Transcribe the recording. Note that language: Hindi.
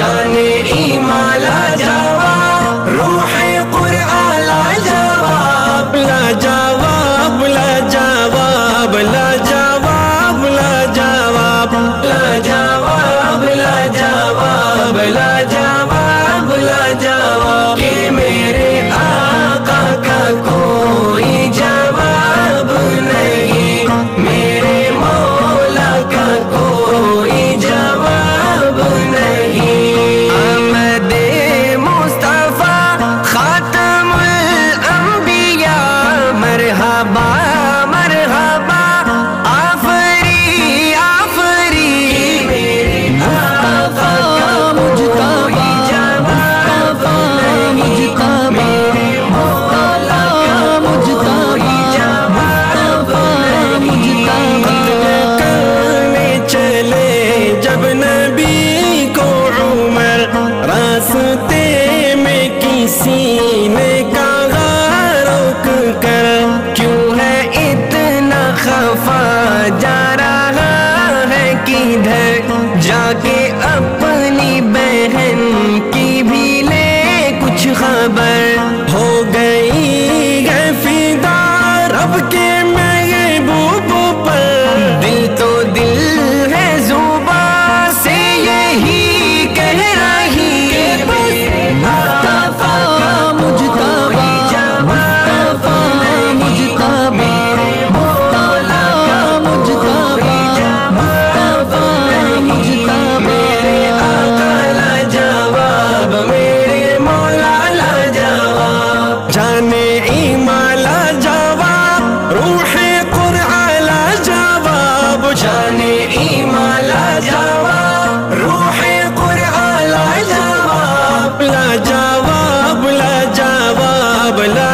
शान ईमान ला जावा, रूह कुरान ला जावा, ला जावा, ला जावा, ला जावा, ला जावा, ला जावा, ला जावा, ला जावा, ला जावा, के मेरे आका का कोई जवाब नहीं, मेरे मौला का कोई जवाब नहीं। अहमद मुस्तफा खातमुल अंबिया मरहबा मरहबा, आफरी आफरी, मेरे आका का मुजतबा मुजतबा मुजतबा, मेरे मौला का मुजतबा मुजतबा मुजतबा। करने चले जब नबी को उमर, रास्ते में किसी ने कहा रोक कर, क्यों है इतना खफा, जा रहा है किधर, जाके अपनी बहन की भी ले कुछ खबर। हो गई है फिदा रब के महबूब पर, दिल तो दिल है जुबा से यही कह रही है, मुस्तफा मुजतबा मुस्तफा मुजतबा, मौला का मुजतबा मुस्तफा मुजतबा। मेरे आका ला जवाब, मेरे मौला ला जवाब, जाने ईमान ला जवाब, रूह कुरान ला जवाब, जाने ईमान ला जवाब, रूह कुरान ला जवाब, ला जवाब, ला जवाब, ला